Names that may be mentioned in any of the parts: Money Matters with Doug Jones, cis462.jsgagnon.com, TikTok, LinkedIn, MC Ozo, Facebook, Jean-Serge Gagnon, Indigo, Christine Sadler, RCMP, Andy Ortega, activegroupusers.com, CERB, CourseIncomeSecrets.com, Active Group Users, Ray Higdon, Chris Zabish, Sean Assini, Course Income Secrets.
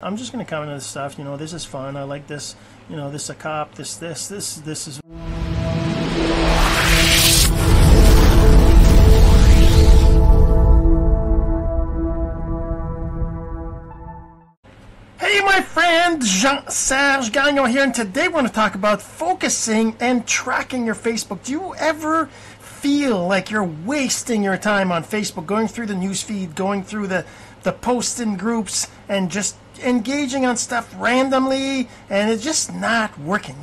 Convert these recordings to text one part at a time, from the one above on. I'm just going to comment on this stuff. You know, this is fun. I like this. You know, this is a cop. This is. Hey, my friend, Jean-Serge Gagnon here, and today we want to talk about focusing and tracking your Facebook. Do you ever feel like you're wasting your time on Facebook, going through the newsfeed, going through the posts in groups, and just engaging on stuff randomly, and it's just not working?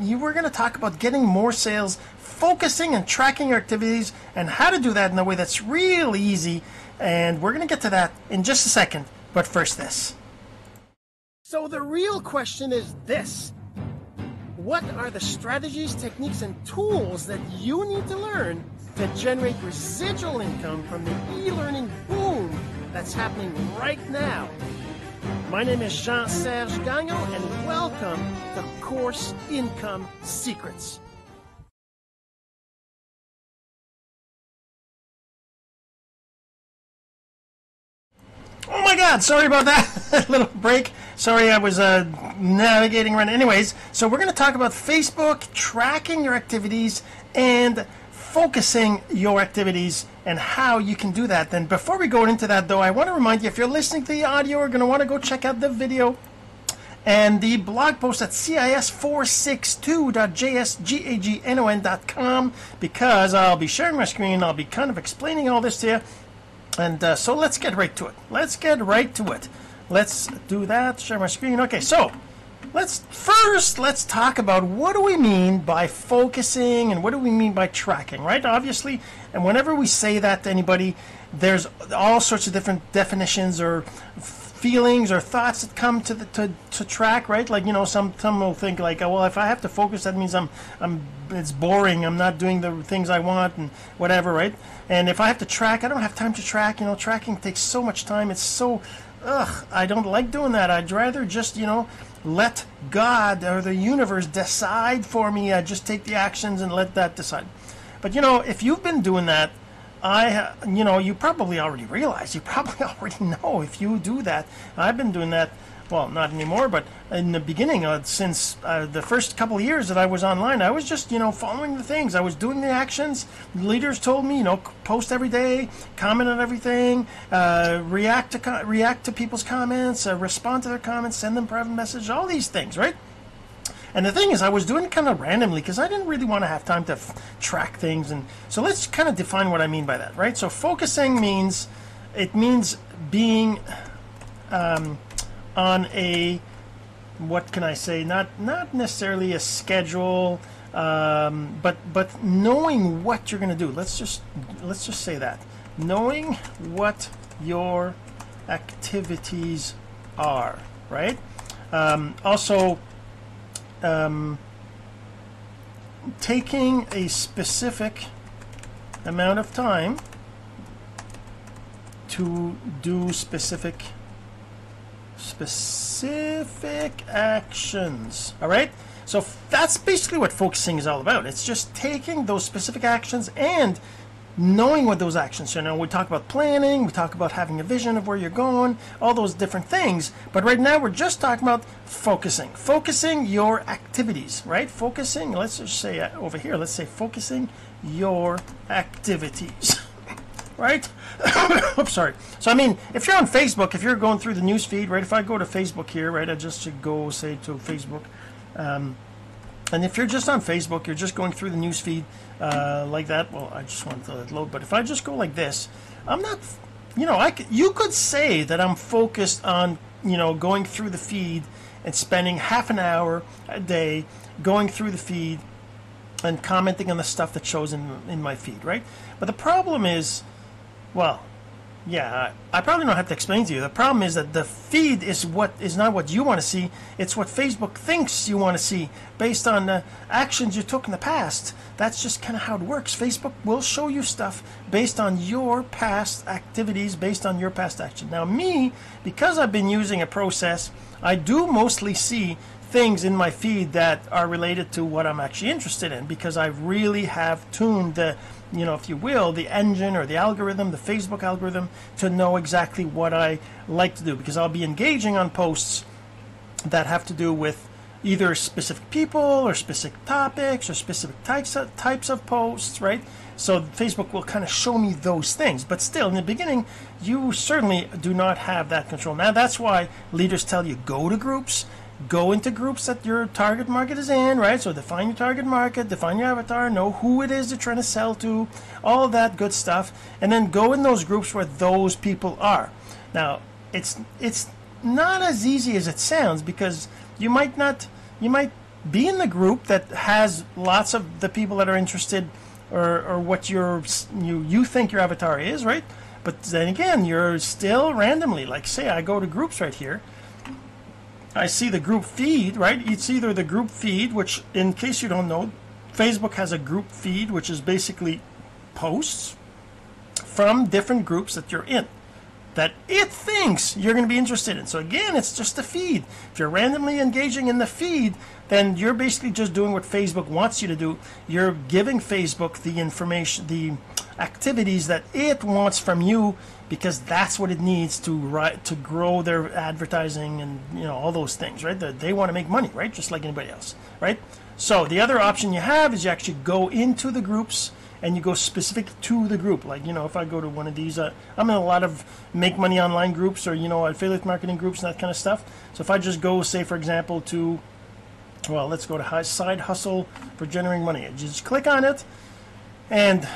You were gonna talk about getting more sales, focusing and tracking your activities, and how to do that in a way that's really easy, and we're gonna get to that in just a second. But first, this. So the real question is this: what are the strategies, techniques, and tools that you need to learn to generate residual income from the e-learning boom that's happening right now? My name is Jean-Serge Gagnon, and welcome to Course Income Secrets. Oh my God, sorry about that. Little break. Sorry, I was navigating around. Anyways, so we're going to talk about Facebook, tracking your activities, and focusing your activities and how you can do that. Then before we go into that, though, I want to remind you, if you're listening to the audio, you're going to want to go check out the video and the blog post at cis462.jsgagnon.com, because I'll be sharing my screen. I'll be kind of explaining all this to you. And so let's get right to it. Let's do that. Share my screen. Okay, so let's talk about what do we mean by focusing and what do we mean by tracking, right? Obviously, and whenever we say that to anybody, there's all sorts of different definitions or feelings or thoughts that come to track, right? Like, you know, some will think like, oh, well, if I have to focus, that means it's boring, I'm not doing the things I want and whatever, right? And if I have to track, I don't have time to track. You know, tracking takes so much time. It's so, ugh, I don't like doing that. I'd rather just, you know, let God or the universe decide for me. I just take the actions and let that decide. But you know, if you've been doing that, you know, you probably already realize, you probably already know if you do that. I've been doing that, well, not anymore, but in the beginning, since the first couple of years that I was online, I was just, you know, following the things. I was doing the actions. Leaders told me, you know, post every day, comment on everything, react to people's comments, respond to their comments, send them private message, all these things, right? And the thing is, I was doing it kind of randomly because I didn't really want to have time to track things. And so let's kind of define what I mean by that, right? So focusing means, it means being on a, what can I say, not necessarily a schedule, but knowing what you're going to do. Let's just say that. Knowing what your activities are, right? Also, taking a specific amount of time to do specific actions. All right, so that's basically what focusing is all about. It's just taking those specific actions and knowing what those actions are. Now, we talk about planning, we talk about having a vision of where you're going, all those different things, but right now we're just talking about focusing your activities, right? Focusing, let's just say over here, let's say focusing your activities, right? Oops, sorry. So I mean, if you're on Facebook, if you're going through the news feed, right, if I go to Facebook here, right, I just should go say to Facebook, and if you're just on Facebook, you're just going through the newsfeed like that. Well, I just want to load, but if I just go like this, I'm not, you know, you could say that I'm focused on, you know, going through the feed and spending half an hour a day going through the feed and commenting on the stuff that shows in my feed, right? But the problem is, well, yeah, I probably don't have to explain to you. The problem is that the feed is not what you want to see. It's what Facebook thinks you want to see based on the actions you took in the past. That's just kind of how it works. Facebook will show you stuff based on your past activities, based on your past action. Now me, because I've been using a process, I do mostly see things in my feed that are related to what I'm actually interested in, because I really have tuned the, you know, if you will, the engine or the algorithm, the Facebook algorithm, to know exactly what I like to do, because I'll be engaging on posts that have to do with either specific people or specific topics or specific types of posts, right? So Facebook will kind of show me those things, but still in the beginning you certainly do not have that control. Now that's why leaders tell you go to groups, go into groups that your target market is in, right? So define your target market, define your avatar, know who it is you're trying to sell to, all that good stuff, and then go in those groups where those people are. Now it's not as easy as it sounds, because you might be in the group that has lots of the people that are interested or what you think your avatar is, right? But then again, you're still randomly, like say I go to groups right here, I see the group feed, right? It's either the group feed, which in case you don't know, Facebook has a group feed, which is basically posts from different groups that you're in, that it thinks you're going to be interested in. So again, it's just the feed. If you're randomly engaging in the feed, then you're basically just doing what Facebook wants you to do. You're giving Facebook the information, the activities that it wants from you, because that's what it needs to grow their advertising and, you know, all those things, right? They want to make money, right? Just like anybody else, right? So the other option you have is you actually go into the groups and you go specific to the group. Like, you know, if I go to one of these, I'm in a lot of make money online groups, or, you know, affiliate marketing groups and that kind of stuff. So if I just go, say for example, to, well, let's go to side hustle for generating money, I just click on it, and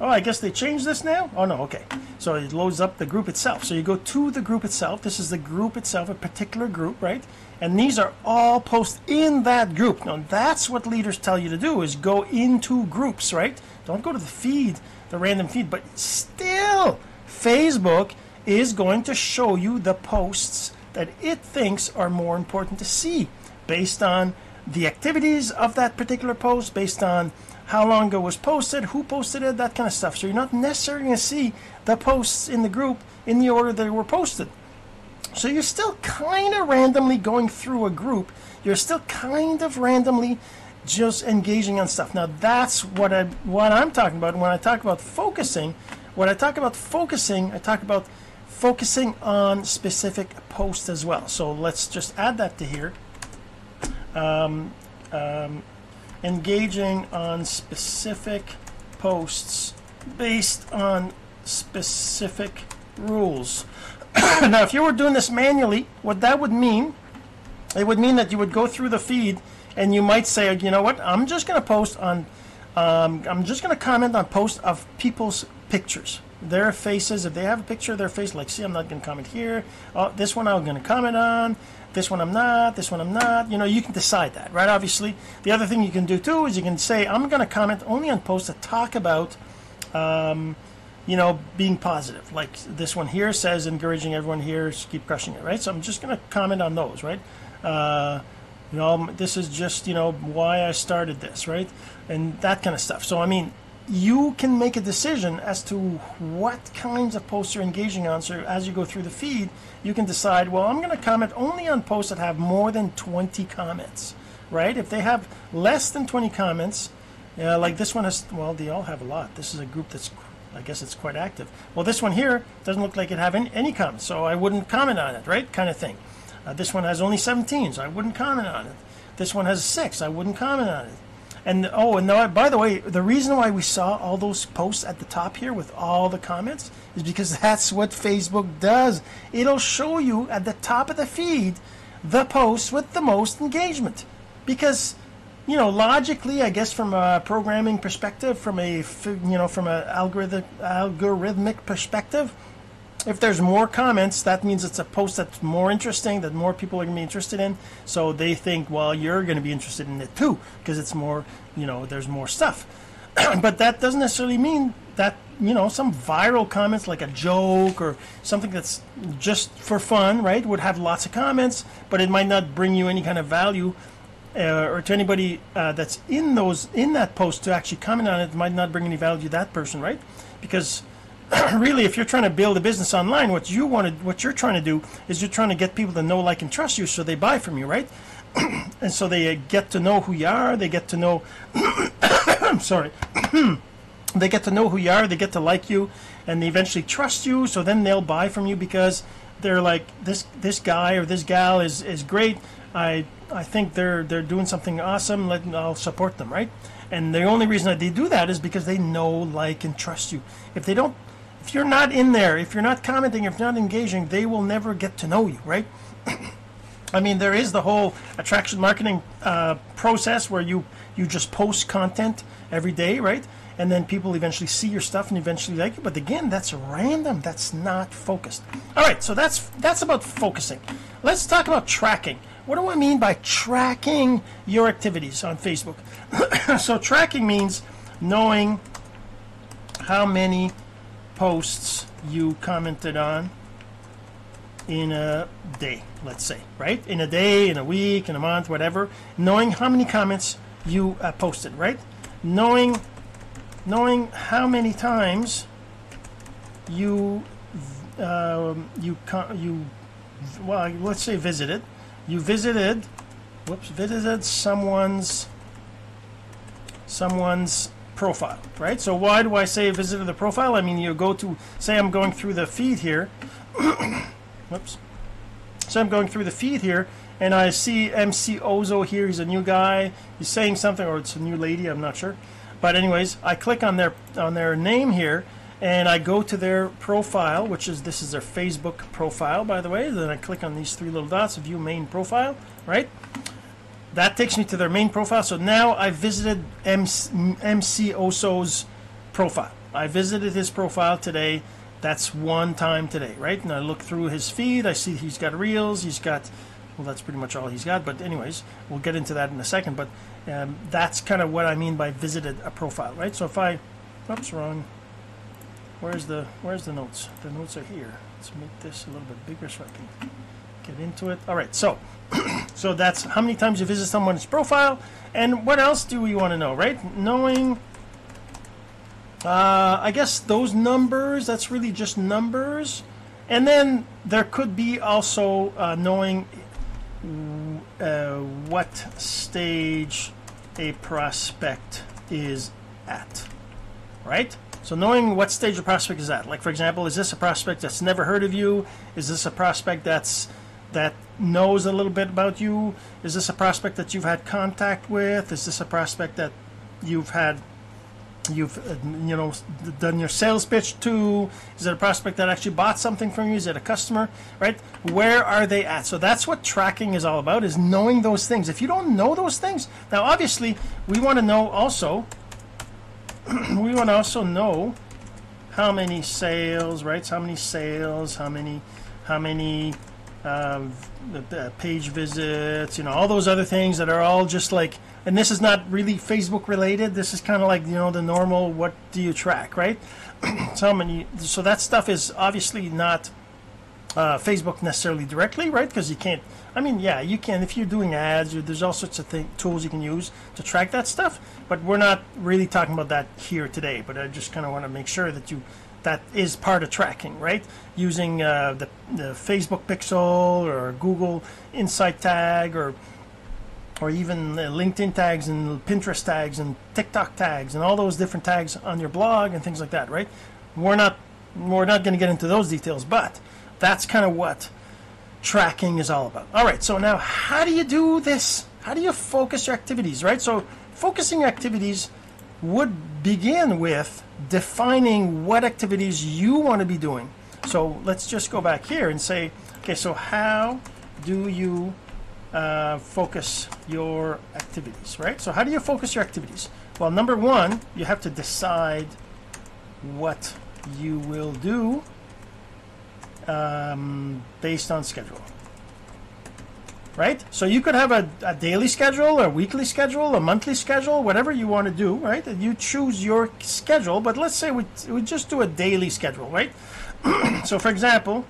oh, I guess they changed this now. Oh no, okay, so it loads up the group itself. So you go to the group itself. This is the group itself, a particular group, right? And these are all posts in that group. Now that's what leaders tell you to do, is go into groups, right? Don't go to the feed, the random feed. But still, Facebook is going to show you the posts that it thinks are more important to see, based on the activities of that particular post, based on how long ago it was posted, who posted it, that kind of stuff. So you're not necessarily going to see the posts in the group in the order they were posted. So you're still kind of randomly going through a group. You're still kind of randomly just engaging on stuff. Now that's what I'm talking about when I talk about focusing. When I talk about focusing, I talk about focusing on specific posts as well. So let's just add that to here. Engaging on specific posts based on specific rules. Now if you were doing this manually, what that would mean, it would mean that you would go through the feed and you might say, you know what, I'm just going to post on I'm just going to comment on posts of people's pictures, their faces. If they have a picture of their face, like, see, I'm not going to comment here. Oh, this one I'm going to comment on, this one I'm not, this one I'm not. You know, you can decide that, right? Obviously the other thing you can do too is you can say, I'm going to comment only on posts that talk about you know, being positive. Like this one here says, encouraging everyone here to keep crushing it, right? So I'm just going to comment on those, right? You know, this is just, you know, why I started this, right? And that kind of stuff. So I mean, you can make a decision as to what kinds of posts you're engaging on. So as you go through the feed, you can decide, well, I'm going to comment only on posts that have more than 20 comments, right? If they have less than 20 comments, like this one has, well, they all have a lot. This is a group that's, I guess it's quite active. Well, this one here doesn't look like it have any comments, so I wouldn't comment on it, right? Kind of thing. This one has only 17, so I wouldn't comment on it. This one has 6, I wouldn't comment on it. And oh, and now, by the way, the reason why we saw all those posts at the top here with all the comments is because that's what Facebook does. It'll show you at the top of the feed the posts with the most engagement, because, you know, logically, I guess from a programming perspective, from a, you know, from an algorithmic perspective, if there's more comments, that means it's a post that's more interesting, that more people are going to be interested in. So they think, well, you're going to be interested in it too, because it's more, you know, there's more stuff. But that doesn't necessarily mean that, you know, some viral comments like a joke or something that's just for fun, right, would have lots of comments, but it might not bring you any kind of value. Or to anybody that's in those, in that post, to actually comment on it might not bring any value to that person, right? Because really, if you're trying to build a business online, what you're trying to do is you're trying to get people to know, like, and trust you, so they buy from you, right? And so they get to know who you are, they get to know I'm sorry they get to know who you are, they get to like you, and they eventually trust you. So then they'll buy from you because they're like, this guy or this gal is great. I think they're doing something awesome. I'll support them, right? And the only reason that they do that is because they know, like, and trust you. If they don't, if you're not in there, if you're not commenting, if you're not engaging, they will never get to know you, right? I mean, there is the whole attraction marketing process where you just post content every day, right? And then people eventually see your stuff and eventually like you. But again, that's random. That's not focused. All right, so that's about focusing. Let's talk about tracking. What do I mean by tracking your activities on Facebook? So tracking means knowing how many posts you commented on in a day, let's say, right? In a day, in a week, in a month, whatever. Knowing how many comments you posted, right? Knowing how many times well, let's say visited. You visited, whoops, visited someone's profile, right? So why do I say visited the profile? I mean, you go to, say I'm going through the feed here. Whoops. So I'm going through the feed here, and I see MC Ozo here. He's a new guy. He's saying something, or it's a new lady. I'm not sure. But anyways, I click on their name here, and I go to their profile, which is, this is their Facebook profile, by the way. Then I click on these three little dots, view main profile, right? That takes me to their main profile. So now I visited MC Oso's profile. I visited his profile today. That's one time today, right? And I look through his feed. I see he's got reels. He's got, well, that's pretty much all he's got. But anyways, we'll get into that in a second. But that's kind of what I mean by visited a profile, right? So if I, oops, wrong. Where's the notes? The notes are here. Let's make this a little bit bigger so I can get into it. All right, so so that's how many times you visit someone's profile. And what else do we want to know, right? Knowing, I guess those numbers, that's really just numbers. And then there could be also knowing what stage a prospect is at, right? So knowing what stage a prospect is at, like, for example, is this a prospect that's never heard of you? Is this a prospect that knows a little bit about you? Is this a prospect that you've had contact with? Is this a prospect that you've done your sales pitch to? Is it a prospect that actually bought something from you? Is it a customer, right? Where are they at? So that's what tracking is all about, is knowing those things. If you don't know those things, now obviously we want to know also we want to also know how many sales, right? How many sales, how many page visits, you know, all those other things that are all just like, and this is not really Facebook related. This is kind of like, you know, the normal, what do you track, right? So many, so that stuff is obviously not Facebook necessarily directly, right? Because you can't, I mean, yeah, you can, if you're doing ads, there's all sorts of tools you can use to track that stuff, but we're not really talking about that here today. But I just kind of want to make sure that that is part of tracking, right? Using the Facebook Pixel or Google Insight tag, or even LinkedIn tags and Pinterest tags and TikTok tags and all those different tags on your blog and things like that, right? We're not going to get into those details, but that's kind of what tracking is all about. All right, so now how do you do this? How do you focus your activities, right? So focusing activities would begin with defining what activities you want to be doing. So let's just go back here and say, okay, so how do you focus your activities, right? So how do you focus your activities? Well, number one, you have to decide what you will do based on schedule, right? So you could have a daily schedule, a weekly schedule, a monthly schedule, whatever you want to do, right? And you choose your schedule, but let's say we just do a daily schedule, right? So for example,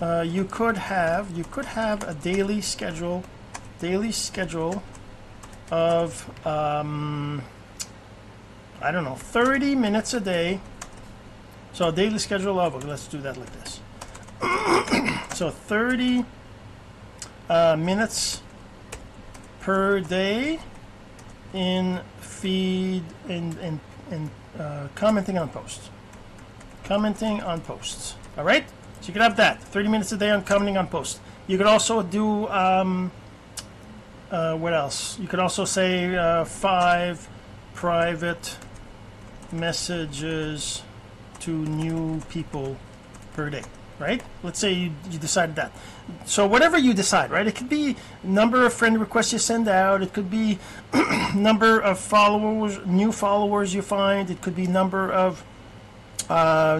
you could have a daily schedule of I don't know, 30 minutes a day. So a daily schedule of, let's do that like this. So 30 minutes per day in feed and commenting on posts. All right, so you could have that 30 minutes a day on commenting on posts. You could also do what else? You could also say 5 private messages to new people per day, right? Let's say you decided that. So whatever you decide, right? It could be number of friend requests you send out. It could be number of followers, new followers you find. It could be number of a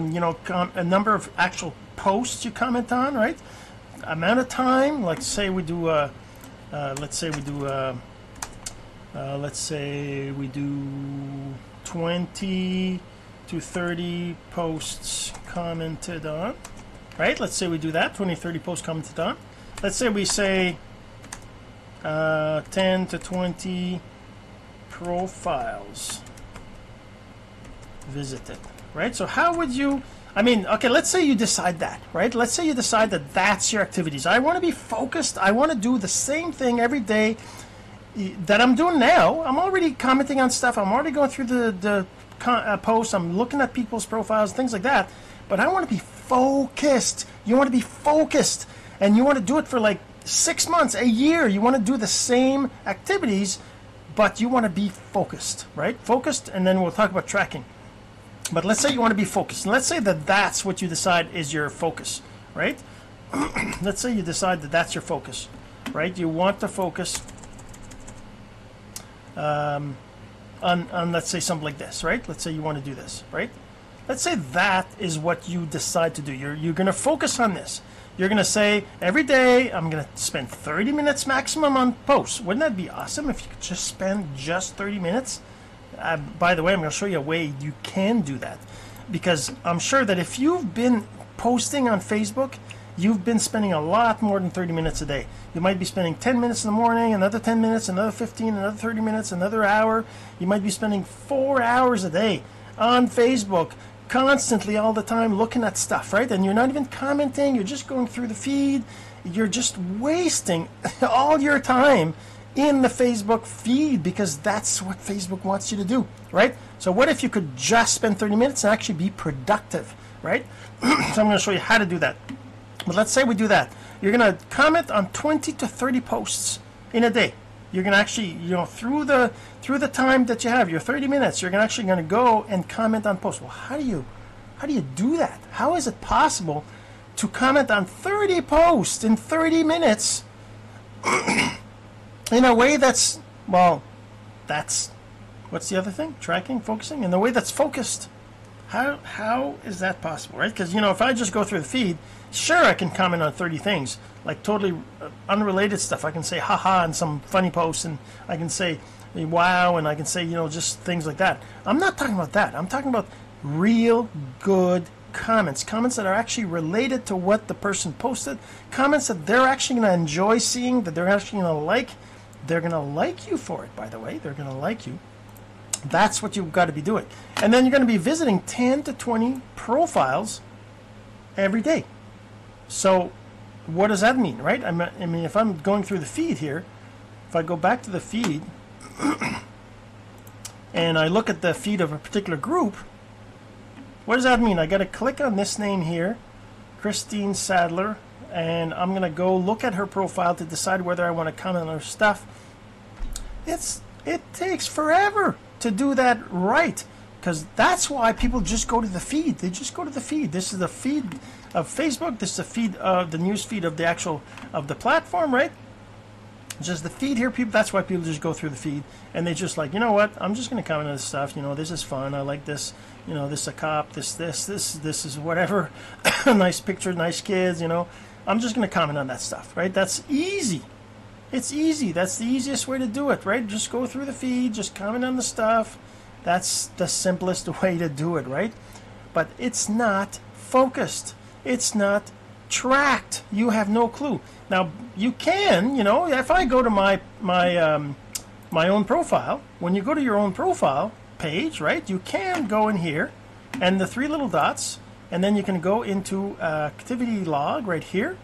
number of actual posts you comment on, right? Amount of time. Like say we do let's say we do 20 to 30 posts commented on, right? Let's say we do that, 20 30 posts commented on. Let's say we say 10 to 20 profiles visited, right? So how would you, I mean, okay, let's say you decide that, right? Let's say you decide that that's your activities. I want to be focused. I want to do the same thing every day that I'm doing now. I'm already commenting on stuff. I'm already going through the posts. I'm looking at people's profiles, things like that. But I want to be focused. You want to be focused. And you want to do it for like 6 months, a year. You want to do the same activities, but you want to be focused, right? Focused, and then we'll talk about tracking. But let's say you want to be focused. Let's say that that's what you decide is your focus, right? Let's say you decide that that's your focus, right? You want to focus on let's say something like this, right? Let's say you want to do this, right? Let's say that is what you decide to do. You're going to focus on this. You're going to say every day I'm going to spend 30 minutes maximum on posts. Wouldn't that be awesome if you could just spend just 30 minutes? By the way, I'm going to show you a way you can do that, because I'm sure that if you've been posting on Facebook, you've been spending a lot more than 30 minutes a day. You might be spending 10 minutes in the morning, another 10 minutes, another 15, another 30 minutes, another hour. You might be spending 4 hours a day on Facebook, constantly, all the time, looking at stuff, right? And you're not even commenting. You're just going through the feed. You're just wasting all your time in the Facebook feed, because that's what Facebook wants you to do, right? So what if you could just spend 30 minutes and actually be productive, right? So I'm going to show you how to do that. But let's say we do that. You're going to comment on 20 to 30 posts in a day. You're going to actually, you know, through the time that you have, your 30 minutes, you're actually going to go and comment on posts. Well, how do you do that? How is it possible to comment on 30 posts in 30 minutes? In a way that's, well, that's, what's the other thing? Tracking, focusing, in a way that's focused. How is that possible, right? Because, you know, if I just go through the feed, sure, I can comment on 30 things, like totally unrelated stuff. I can say haha and some funny posts, and I can say wow, and I can say, you know, just things like that. I'm not talking about that. I'm talking about real good comments that are actually related to what the person posted, comments that they're actually going to enjoy seeing, that they're actually going to like. They're going to like you for it, by the way. They're going to like you. That's what you've got to be doing. And then you're going to be visiting 10 to 20 profiles every day. So what does that mean, right? I mean, if I'm going through the feed here, if I go back to the feed and I look at the feed of a particular group, what does that mean? I got to click on this name here, Christine Sadler, and I'm gonna go look at her profile to decide whether I want to comment on her stuff. It takes forever to do that, right? Because that's why people just go to the feed. They just go to the feed. This is the feed of Facebook. This is the feed of the news feed of the actual of the platform, right? Just the feed here, people. That's why people just go through the feed, and they just like, you know what? I'm just gonna comment on this stuff. You know, this is fun. I like this. You know, this is a cop. This is whatever. Nice picture. Nice kids. You know. I'm just going to comment on that stuff, right? That's easy. It's easy. That's the easiest way to do it, right? Just go through the feed, just comment on the stuff. That's the simplest way to do it, right? But it's not focused. It's not tracked. You have no clue. Now, you can, you know, if I go to my own profile, when you go to your own profile page, right, you can go in here and the three little dots, and then you can go into activity log right here.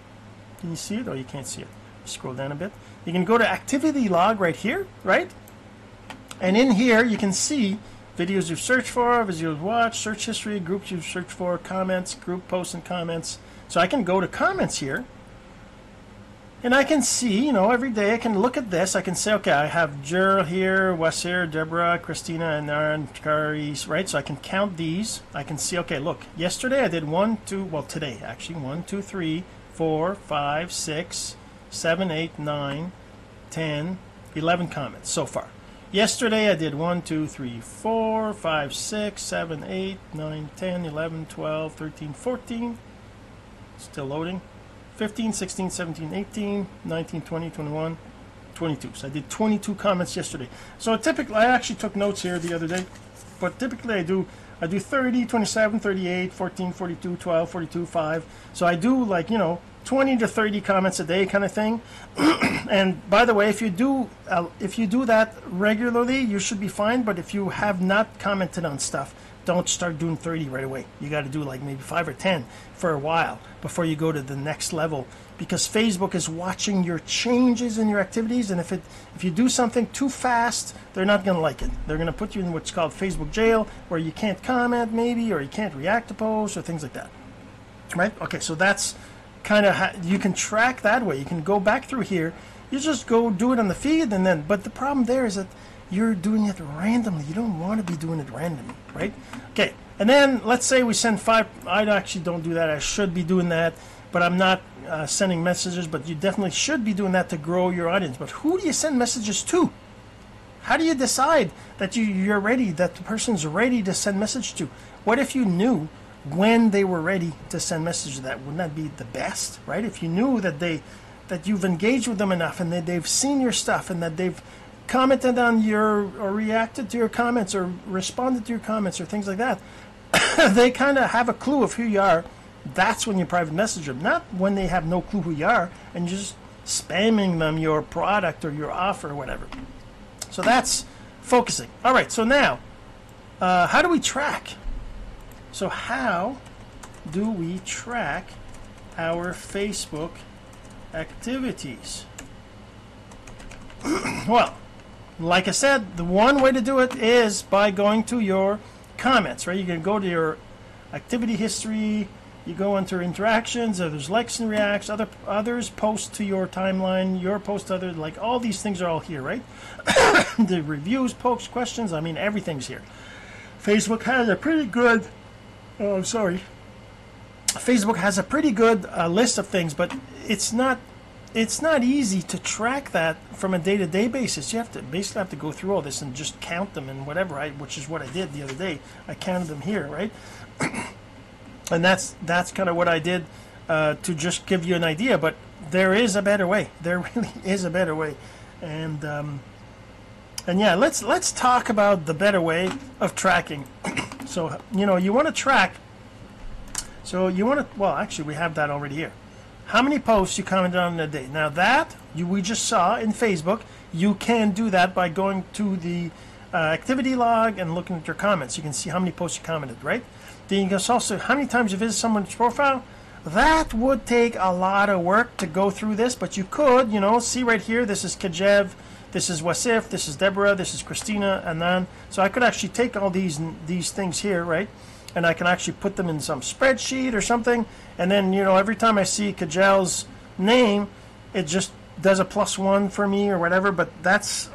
Can you see it? Oh, you can't see it. scroll down a bit, you can go to activity log right here, right? And in here you can see videos you've searched for, videos you've watched, search history, groups you've searched for, comments, group posts and comments. So I can go to comments here, and I can see, you know, every day I can look at this. I can say, okay, I have Gerl here, Wes here, Deborah, Christina, Anaran, Karis, right? So I can count these. I can see, okay, look, yesterday I did 1, 2, well, today actually, 1, 2, 3, 4, 5, 6, 7, 8, 9, 10, 11 comments so far. Yesterday I did 1, 2, 3, 4, 5, 6, 7, 8, 9, 10, 11, 12, 13, 14. Still loading. 15, 16, 17, 18, 19, 20, 21, 22. So I did 22 comments yesterday. So typically, I actually took notes here the other day, but typically I do 30, 27, 38, 14, 42, 12, 42, 5. So I do, like, you know, 20 to 30 comments a day kind of thing. And by the way, if you do that regularly, you should be fine. But if you have not commented on stuff, don't start doing 30 right away. You got to do like maybe 5 or 10 for a while before you go to the next level, because Facebook is watching your changes in your activities, and if you do something too fast, they're not going to like it. They're going to put you in what's called Facebook jail, where you can't comment maybe, or you can't react to posts or things like that, right? Okay, so that's kind of how you can track that way. You can go back through here. You just go do it on the feed, and then, but the problem there is that you're doing it randomly. You don't want to be doing it randomly, right? Okay, and then let's say we send 5. I actually don't do that. I should be doing that, but I'm not sending messages. But you definitely should be doing that to grow your audience. But who do you send messages to? How do you decide that you're ready, that the person's ready to send message to? What if you knew when they were ready to send message to? That would not be the best, right? If you knew that you've engaged with them enough, and that they've seen your stuff, and that they've commented on or reacted to your comments, or responded to your comments, or things like that, they kind of have a clue of who you are. That's when you private message them, not when they have no clue who you are and you're just spamming them your product or your offer or whatever. So that's focusing. All right, so now how do we track? So how do we track our Facebook activities? Well, like I said, the one way to do it is by going to your comments, right? You can go to your activity history, you go into interactions, there's likes and reacts, others post to your timeline, your post other, like all these things are all here, right? The reviews, pokes, questions, I mean, everything's here. Facebook has a pretty good list of things, but it's not easy to track that from a day-to-day basis. You basically have to go through all this and just count them and whatever, right? Which is what I did the other day. I counted them here, right? And that's kind of what I did to just give you an idea. But there is a better way. There really is a better way. And yeah, let's talk about the better way of tracking. So, you know, you want to track. So you want to, well, actually, we have that already here. How many posts you commented on in a day? Now that we just saw in Facebook, you can do that by going to the activity log and looking at your comments. You can see how many posts you commented, right? Then you can also how many times you visit someone's profile. That would take a lot of work to go through this, but you could, you know, see right here. This is Kajev, this is Wasif, this is Deborah, this is Christina, Anand. So I could actually take all these things here, right? And I can actually put them in some spreadsheet or something, and then, you know, every time I see Kajel's name, it just does a +1 for me or whatever. But that's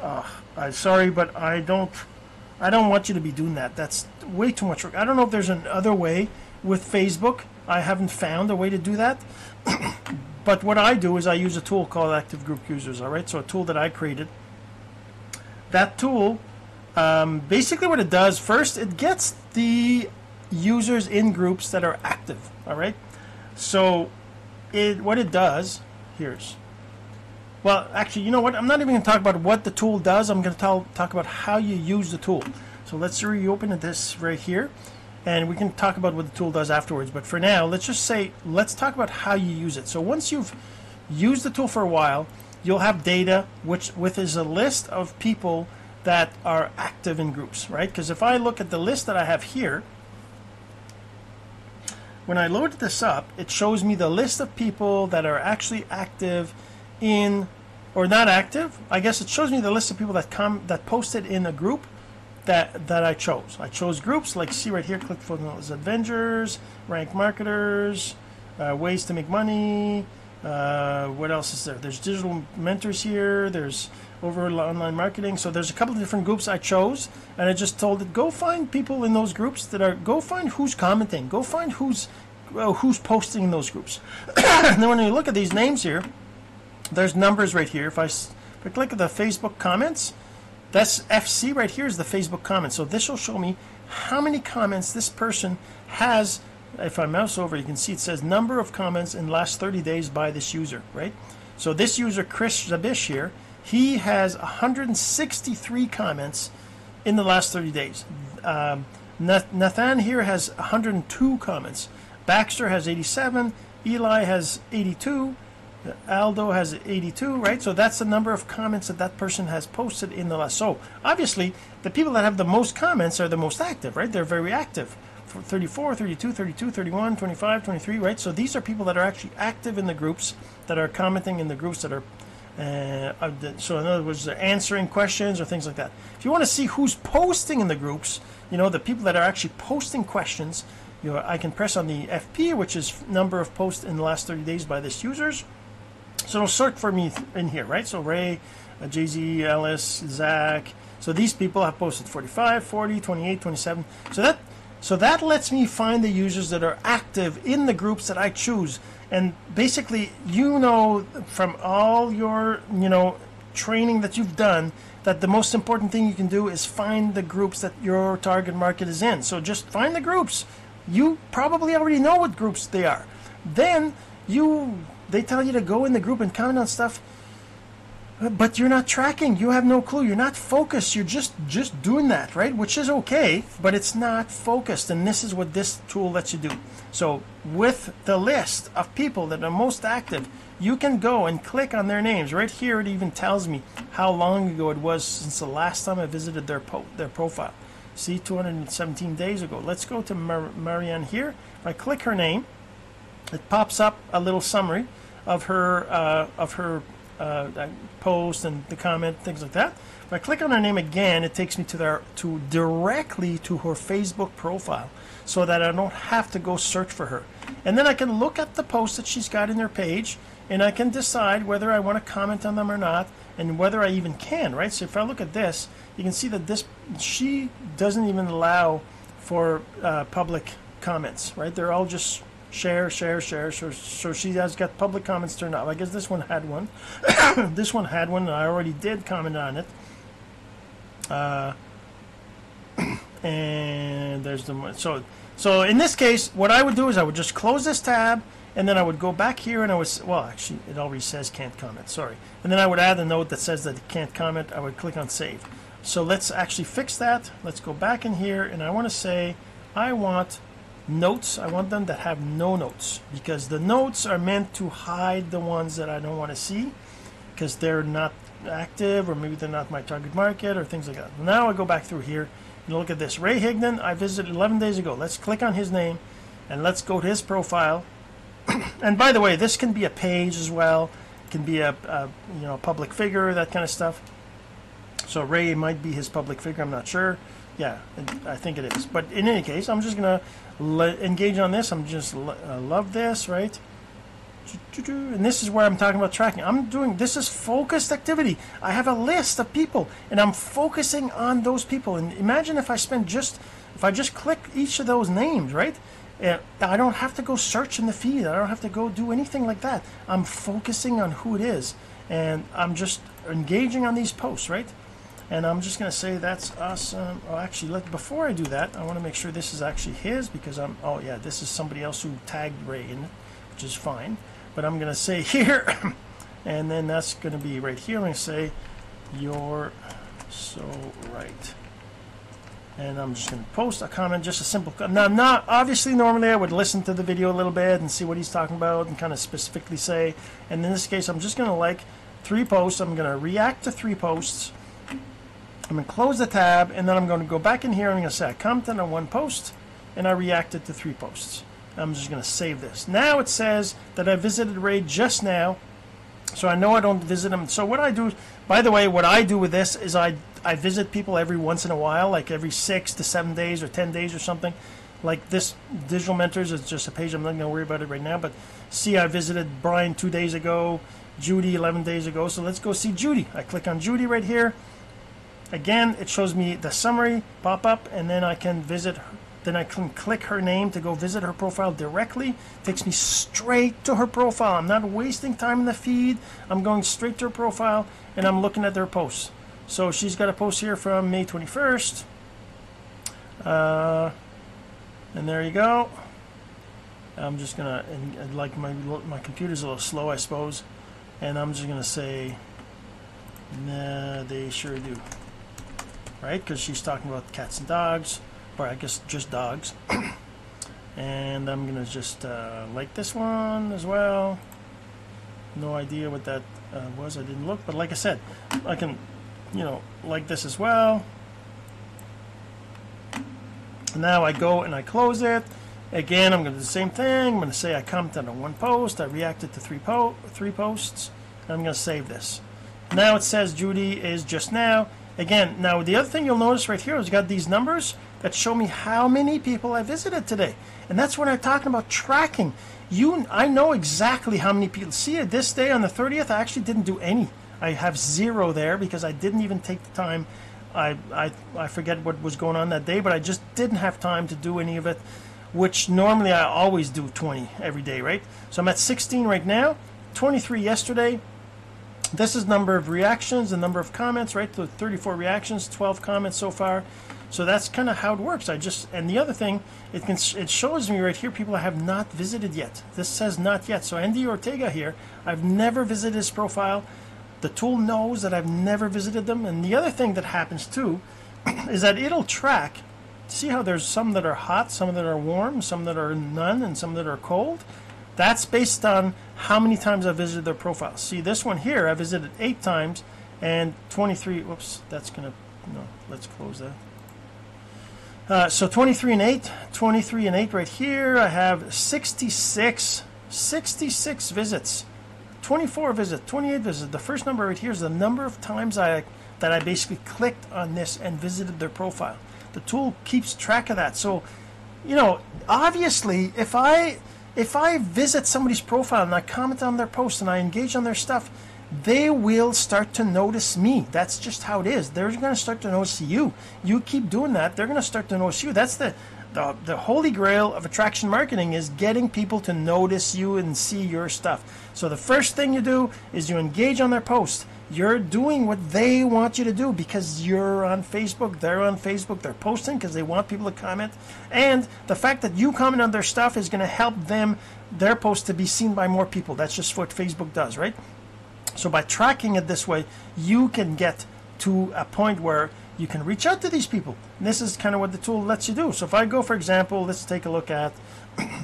I'm sorry, but I don't want you to be doing that. That's way too much work. I don't know if there's another way with Facebook. I haven't found a way to do that. But what I do is I use a tool called Active Group Users, all right? So a tool that I created. That tool, basically what it does, first, it gets the users in groups that are active, all right? So well, actually, you know what, I'm not even going to talk about what the tool does. I'm going to talk about how you use the tool. So let's reopen this right here, and we can talk about what the tool does afterwards. But for now, let's talk about how you use it. So once you've used the tool for a while, you'll have data which is a list of people that are active in groups, right? Because if I look at the list that I have here, when I load this up, it shows me the list of people that are actually active in or not active. I guess it shows me the list of people that posted in a group that I chose. I chose groups, like see right here, click for those Avengers, Rank Marketers, Ways to Make Money. What else is there? There's Digital Mentors here. There's Over Online Marketing. So there's a couple of different groups I chose, and I just told it, go find people in those groups that are, go find who's commenting, go find who's posting in those groups. And then when you look at these names here, there's numbers right here. If I click at the Facebook comments, that's FC right here is the Facebook comments. So this will show me how many comments this person has. If I mouse over, you can see it says number of comments in last 30 days by this user, right? So this user, Chris Zabish here, he has 163 comments in the last 30 days. Nathan here has 102 comments. Baxter has 87. Eli has 82. Aldo has 82, right? So that's the number of comments that that person has posted in the last. So obviously the people that have the most comments are the most active, right? They're very active. 34, 32, 32, 31, 25, 23, right? So these are people that are actually active in the groups, that are commenting in the groups, that are so in other words, they're answering questions or things like that. If you want to see who's posting in the groups, you know, the people that are actually posting questions, you know, I can press on the FP, which is number of posts in the last 30 days by this users. So it'll search for me in here, right? So Ray, Jay-Z, Ellis, Zach. So these people have posted 45, 40, 28, 27. So that lets me find the users that are active in the groups that I choose. And basically, you know, from all your, you know, training that you've done, that the most important thing you can do is find the groups that your target market is in. So just find the groups. You probably already know what groups they are. Then they tell you to go in the group and comment on stuff, but you're not tracking. You have no clue. You're not focused. You're just doing that, right? Which is okay, but it's not focused. And this is what this tool lets you do. So with the list of people that are most active, you can go and click on their names. Right here, it even tells me how long ago it was since the last time I visited their profile. See, 217 days ago. Let's go to Marianne here. If I click her name, it pops up a little summary of her post and the comment, things like that. If I click on her name again, it takes me to directly to her Facebook profile, so that I don't have to go search for her. And then I can look at the posts that she's got in her page, and I can decide whether I want to comment on them or not, and whether I even can, right? So if I look at this, you can see that she doesn't even allow for public comments, right? They're all just share, share, share. So she has got public comments turned off. I guess this one had one. This one had one, and I already did comment on it. And there's the one. So in this case, what I would do is I would just close this tab, and then I would go back here, and I would, well, actually, it already says can't comment. Sorry. And then I would add a note that says that it can't comment. I would click on save. So let's actually fix that. Let's go back in here, and I want to say I want notes. I want them that have no notes, because the notes are meant to hide the ones that I don't want to see, because they're not active, or maybe they're not my target market, or things like that. Now I go back through here and look at this. Ray Higdon, I visited 11 days ago. Let's click on his name and let's go to his profile. And by the way, this can be a page as well. It can be a you know, public figure, that kind of stuff. So Ray might be his public figure. I'm not sure. Yeah, I think it is. But in any case, I'm just going to engage on this. I'm just love this, right? And this is where I'm talking about tracking. This is focused activity. I have a list of people, and I'm focusing on those people. And imagine if I just click each of those names, right? I don't have to go search in the feed. I don't have to go do anything like that. I'm focusing on who it is, and I'm just engaging on these posts, right? And I'm just going to say that's awesome. Oh, actually, before I do that, I want to make sure this is actually his, because I'm, oh yeah, this is somebody else who tagged Ray in it, which is fine. But I'm going to say here, and then that's going to be right here. I'm going to say, you're so right. And I'm just going to post a comment, just a simple comment. Now, obviously, normally I would listen to the video a little bit and see what he's talking about and kind of specifically say. And in this case, I'm just going to like three posts. I'm going to react to three posts. I'm going to close the tab, and then I'm going to go back in here, and I'm going to say I commented on one post, and I reacted to three posts. I'm just going to save this. Now it says that I visited Ray just now, So I know I don't visit them. So what I do, by the way, what I do with this is I visit people every once in a while, like every 6 to 7 days or 10 days or something. Like this Digital Mentors is just a page. I'm not going to worry about it right now. But see, I visited Brian 2 days ago, Judy 11 days ago. So let's go see Judy. I click on Judy right here. Again, it shows me the summary pop up, and then I can visit her. Then I can click her name to go visit her profile directly. It takes me straight to her profile. I'm not wasting time in the feed. I'm going straight to her profile, and I'm looking at their posts. So she's got a post here from May 21st. And there you go. I'm just gonna, and like my computer's a little slow, I suppose, and I'm just gonna say, nah, they sure do, right? Because she's talking about cats and dogs, or I guess just dogs. And I'm gonna just like this one as well. No idea what that was. I didn't look, but like I said, I can, you know, like this as well. Now I go and I close it. Again, I'm going to do the same thing. I'm going to say I commented on one post, I reacted to three posts, and I'm going to save this. Now it says Judy is just now. Again, now the other thing you'll notice right here is you got these numbers that show me how many people I visited today. And that's what I'm talking about, tracking. I know exactly how many people. See, this day on the 30th, I actually didn't do any. I have zero there because I didn't even take the time. I forget what was going on that day, but I just didn't have time to do any of it, which normally I always do 20 every day, right? So I'm at 16 right now, 23 yesterday. This is number of reactions, the number of comments, right? So 34 reactions, 12 comments so far. So that's kind of how it works. And the other thing, it shows me right here people I have not visited yet. This says not yet. So Andy Ortega here, I've never visited his profile. The tool knows that I've never visited them. And the other thing that happens too is that it'll track. See how there's some that are hot, some that are warm, some that are none, and some that are cold? That's based on how many times I visited their profile. See this one here, I visited 8 times and 23. Whoops, that's gonna, no, let's close that. So 23 and 8 right here. I have 66 visits. 24 visit, 28 visit. The first number right here is the number of times that I basically clicked on this and visited their profile. The tool keeps track of that. So, you know, obviously, if I visit somebody's profile and I comment on their post and I engage on their stuff, they will start to notice me. That's just how it is. They're going to start to notice you. You keep doing that, they're going to start to notice you. That's the holy grail of attraction marketing, is getting people to notice you and see your stuff. So the first thing you do is you engage on their post. You're doing what they want you to do because you're on Facebook, they're on Facebook, they're posting because they want people to comment. And the fact that you comment on their stuff is going to help them, their post, to be seen by more people. That's just what Facebook does, right? So by tracking it this way, you can get to a point where you can reach out to these people. And this is kind of what the tool lets you do. So if I go, for example, let's take a look at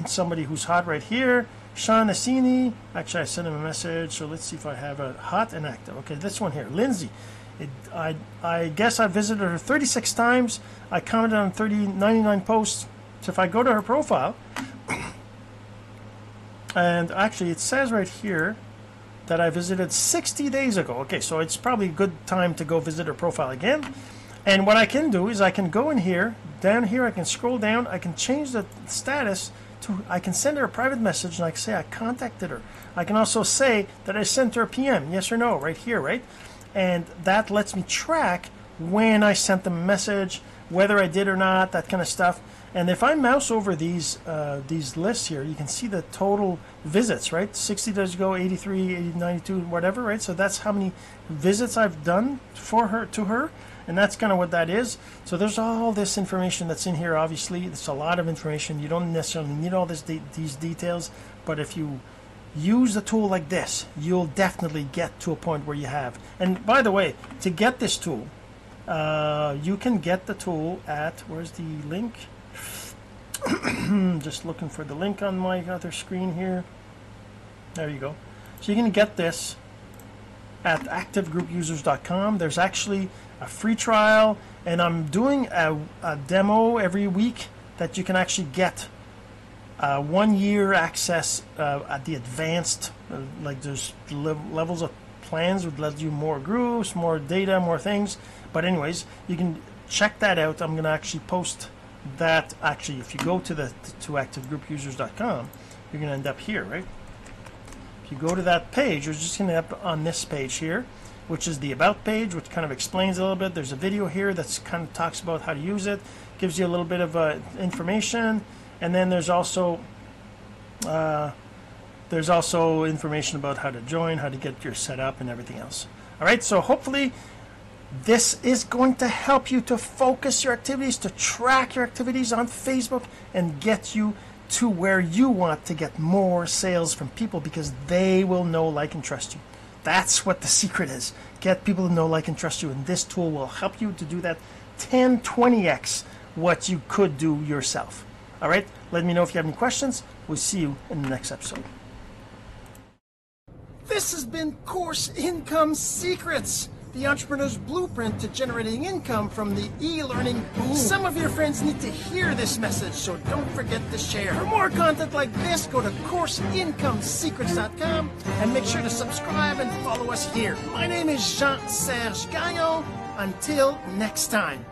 somebody who's hot right here, Sean Assini. Actually, I sent him a message, so let's see if I have a hot and active. Okay, this one here, Lindsay. I guess I visited her 36 times. I commented on 99 posts. So if I go to her profile, and actually it says right here that I visited 60 days ago. Okay, so it's probably a good time to go visit her profile again. And what I can do is I can go in here, down here, I can scroll down, I can change the status to, I can send her a private message and I can say I contacted her. I can also say that I sent her a PM, yes or no, right here, right? And that lets me track when I sent them a message, whether I did or not, that kind of stuff. And if I mouse over these lists here, you can see the total visits, right? 60 days ago, 83, 80, 92, whatever, right? So that's how many visits I've done for her, to her. And that's kind of what that is. So there's all this information that's in here, obviously. It's a lot of information. You don't necessarily need all this these details. But if you use a tool like this, you'll definitely get to a point where you have. And by the way, to get this tool, you can get the tool at, where's the link? Just looking for the link on my other screen here. There you go. So you can get this at activegroupusers.com. There's actually a free trial, and I'm doing a demo every week that you can actually get 1 year access at the advanced, like there's levels of plans would let you more groups, more data, more things. But anyways, you can check that out. I'm gonna actually post that. Actually, if you go to the activegroupusers.com, you're gonna end up here, right? If you go to that page, you're just gonna end up on this page here, which is the about page, which kind of explains a little bit. There's a video here that's kind of talks about how to use it, gives you a little bit of information, and then there's also information about how to join, how to get your set up and everything else. All right, so hopefully this is going to help you to focus your activities, to track your activities on Facebook, and get you to where you want to get more sales from people, because they will know, like, and trust you. That's what the secret is. Get people to know, like, and trust you, and this tool will help you to do that 10, 20x what you could do yourself. All right, let me know if you have any questions. We'll see you in the next episode. This has been Course Income Secrets, the entrepreneur's blueprint to generating income from the e-learning boom. Some of your friends need to hear this message, so don't forget to share. For more content like this, go to CourseIncomeSecrets.com and make sure to subscribe and follow us here. My name is Jean-Serge Gagnon. Until next time.